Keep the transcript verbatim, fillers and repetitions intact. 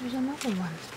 There's another one.